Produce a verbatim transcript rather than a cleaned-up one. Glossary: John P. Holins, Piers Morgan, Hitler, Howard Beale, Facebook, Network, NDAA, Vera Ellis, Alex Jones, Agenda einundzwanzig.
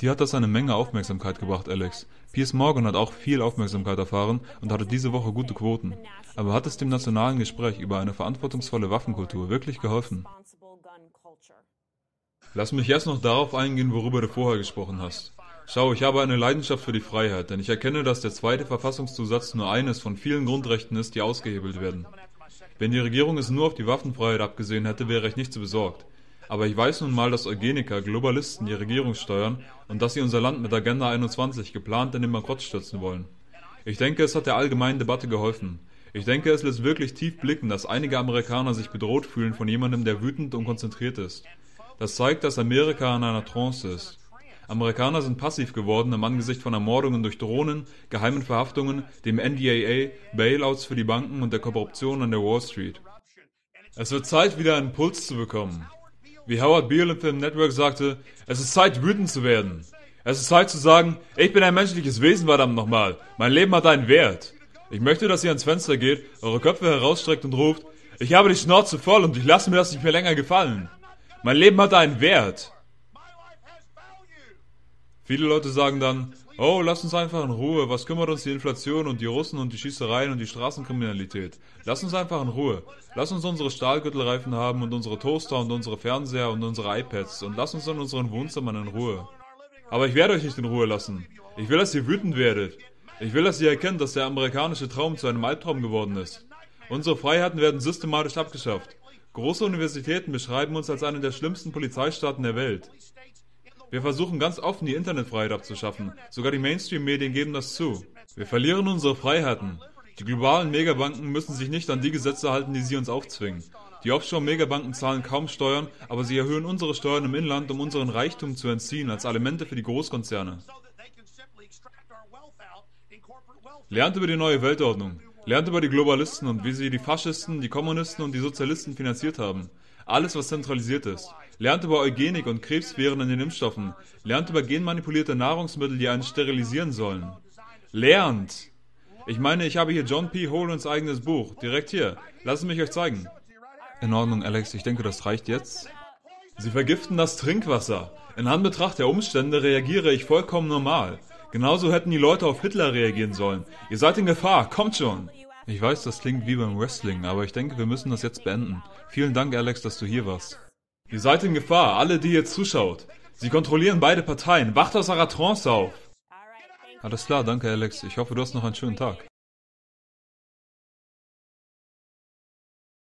Die hat das eine Menge Aufmerksamkeit gebracht, Alex. Piers Morgan hat auch viel Aufmerksamkeit erfahren und hatte diese Woche gute Quoten. Aber hat es dem nationalen Gespräch über eine verantwortungsvolle Waffenkultur wirklich geholfen? Lass mich erst noch darauf eingehen, worüber du vorher gesprochen hast. Schau, ich habe eine Leidenschaft für die Freiheit, denn ich erkenne, dass der zweite Verfassungszusatz nur eines von vielen Grundrechten ist, die ausgehebelt werden. Wenn die Regierung es nur auf die Waffenfreiheit abgesehen hätte, wäre ich nicht so besorgt. Aber ich weiß nun mal, dass Eugeniker, Globalisten die Regierung steuern und dass sie unser Land mit Agenda einundzwanzig geplant in den Bankrott stürzen wollen. Ich denke, es hat der allgemeinen Debatte geholfen. Ich denke, es lässt wirklich tief blicken, dass einige Amerikaner sich bedroht fühlen von jemandem, der wütend und konzentriert ist. Das zeigt, dass Amerika in einer Trance ist. Amerikaner sind passiv geworden im Angesicht von Ermordungen durch Drohnen, geheimen Verhaftungen, dem N D A A, Bailouts für die Banken und der Korruption an der Wall Street. Es wird Zeit, wieder einen Puls zu bekommen. Wie Howard Beale im Film Network sagte, es ist Zeit, wütend zu werden. Es ist Zeit zu sagen, ich bin ein menschliches Wesen, verdammt nochmal. Mein Leben hat einen Wert. Ich möchte, dass ihr ans Fenster geht, eure Köpfe herausstreckt und ruft, ich habe die Schnauze voll und ich lasse mir das nicht mehr länger gefallen. Mein Leben hat einen Wert. Viele Leute sagen dann, oh, lasst uns einfach in Ruhe, was kümmert uns die Inflation und die Russen und die Schießereien und die Straßenkriminalität? Lasst uns einfach in Ruhe. Lasst uns unsere Stahlgürtelreifen haben und unsere Toaster und unsere Fernseher und unsere iPads und lasst uns in unseren Wohnzimmern in Ruhe. Aber ich werde euch nicht in Ruhe lassen. Ich will, dass ihr wütend werdet. Ich will, dass ihr erkennt, dass der amerikanische Traum zu einem Albtraum geworden ist. Unsere Freiheiten werden systematisch abgeschafft. Große Universitäten beschreiben uns als einen der schlimmsten Polizeistaaten der Welt. Wir versuchen ganz offen, die Internetfreiheit abzuschaffen. Sogar die Mainstream-Medien geben das zu. Wir verlieren unsere Freiheiten. Die globalen Megabanken müssen sich nicht an die Gesetze halten, die sie uns aufzwingen. Die Offshore-Megabanken zahlen kaum Steuern, aber sie erhöhen unsere Steuern im Inland, um unseren Reichtum zu entziehen, als Alimente für die Großkonzerne. Lernt über die neue Weltordnung. Lernt über die Globalisten und wie sie die Faschisten, die Kommunisten und die Sozialisten finanziert haben. Alles, was zentralisiert ist. Lernt über Eugenik und Krebsviren in den Impfstoffen. Lernt über genmanipulierte Nahrungsmittel, die einen sterilisieren sollen. Lernt! Ich meine, ich habe hier John P. Holins eigenes Buch. Direkt hier. Lasst es mich euch zeigen. In Ordnung, Alex. Ich denke, das reicht jetzt. Sie vergiften das Trinkwasser. In Anbetracht der Umstände reagiere ich vollkommen normal. Genauso hätten die Leute auf Hitler reagieren sollen. Ihr seid in Gefahr. Kommt schon! Ich weiß, das klingt wie beim Wrestling, aber ich denke, wir müssen das jetzt beenden. Vielen Dank, Alex, dass du hier warst. Ihr seid in Gefahr, alle, die jetzt zuschaut. Sie kontrollieren beide Parteien. Wacht aus eurer Trance auf. Alles klar, danke Alex. Ich hoffe, du hast noch einen schönen Tag.